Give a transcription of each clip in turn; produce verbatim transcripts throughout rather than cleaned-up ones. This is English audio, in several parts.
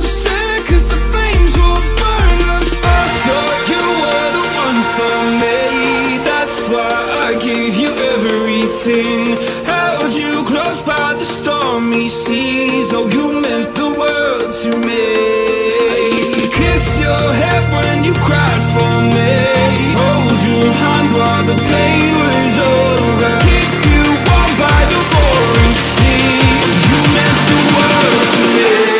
Just stare, cause the flames will burn us. I thought you were the one for me, that's why I gave you everything. Held you close by the stormy seas, oh, you meant the world to me. I used to kiss your head when you cried for me, hold your hand while the pain was over, keep you warm by the roaring sea. You meant the world to me.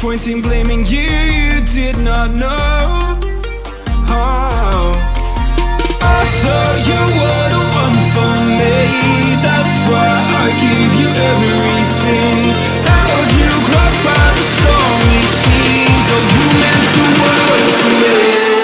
Point in blaming you, you did not know how. I thought you were the one for me, that's why I gave you everything. Held you close by the stormy seas, oh, you meant the world to me.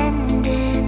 Ending.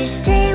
she stayed.